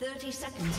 30 seconds.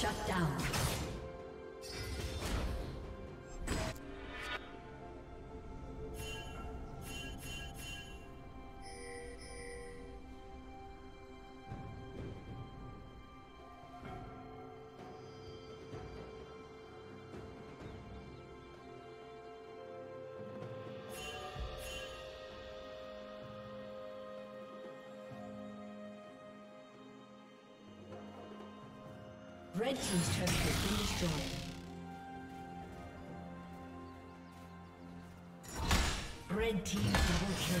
Shut down. Red team's turret has been destroyed. Red team double kill.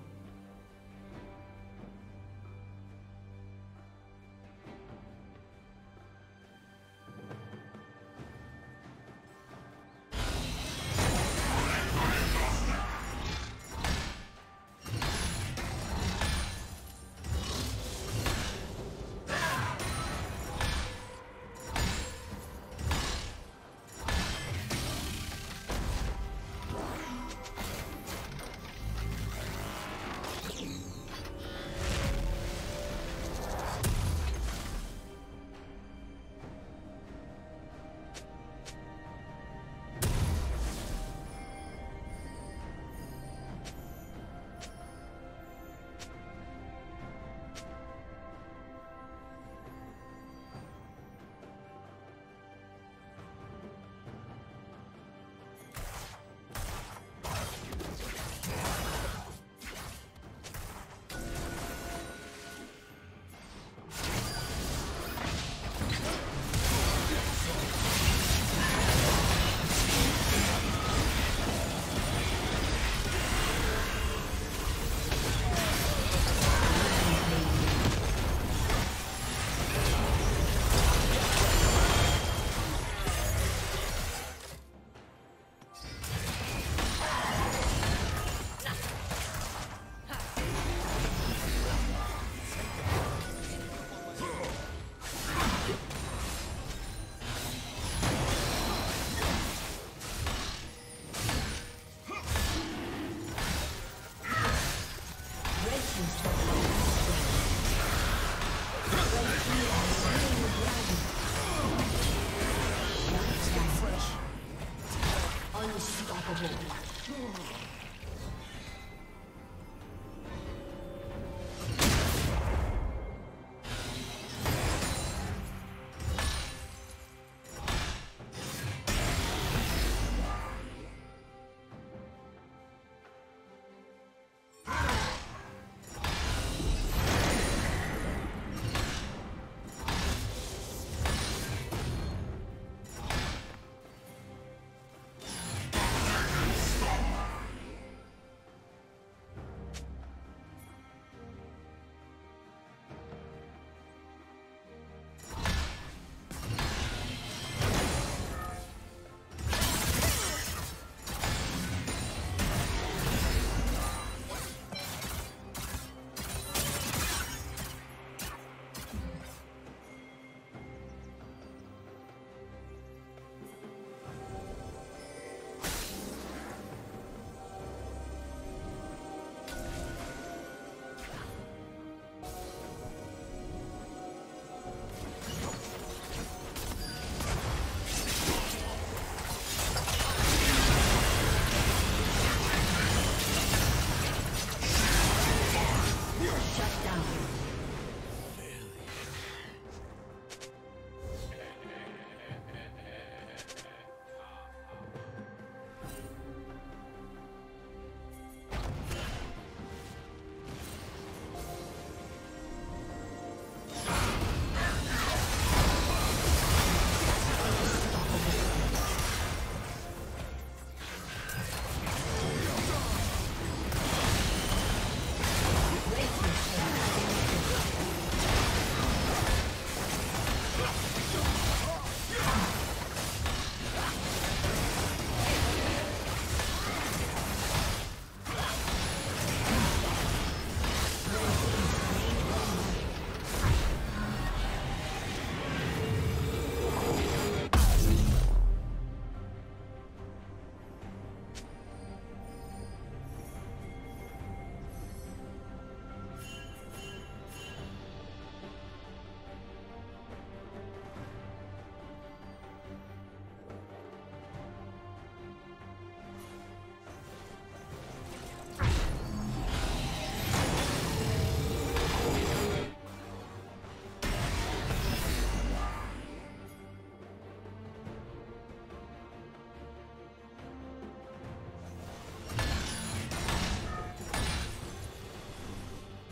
unstoppable.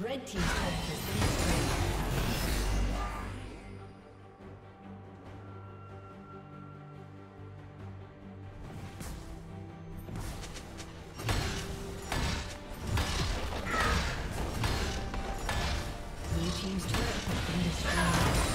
Red team's turret has been destroyed. Blue team's turret has been destroyed.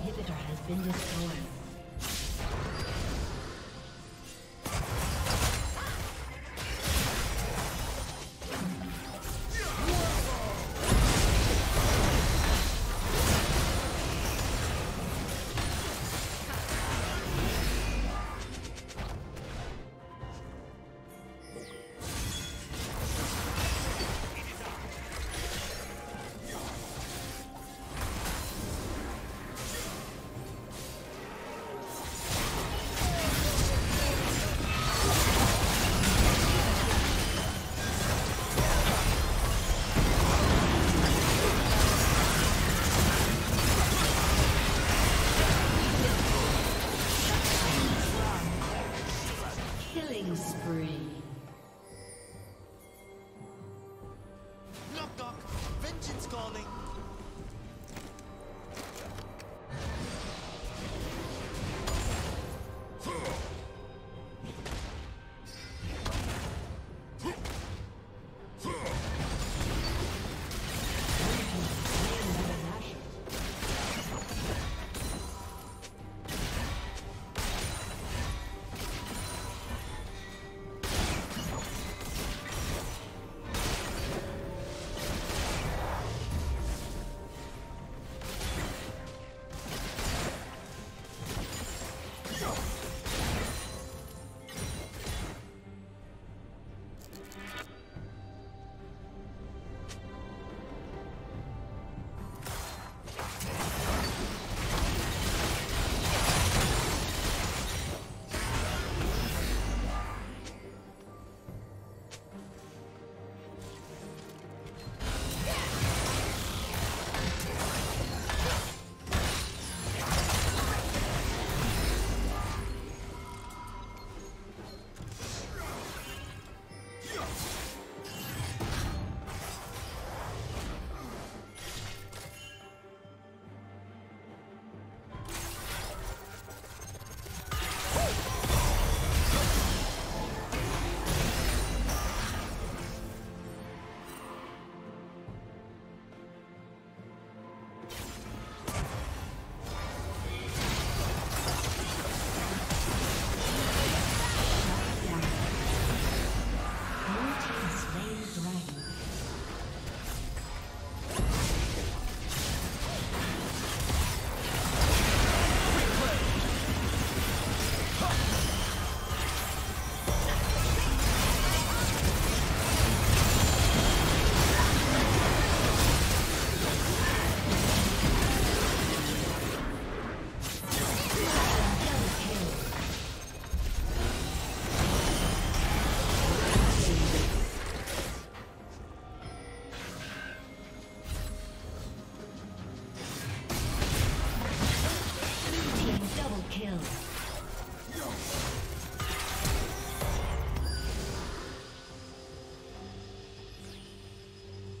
inhibitor has been destroyed.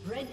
Red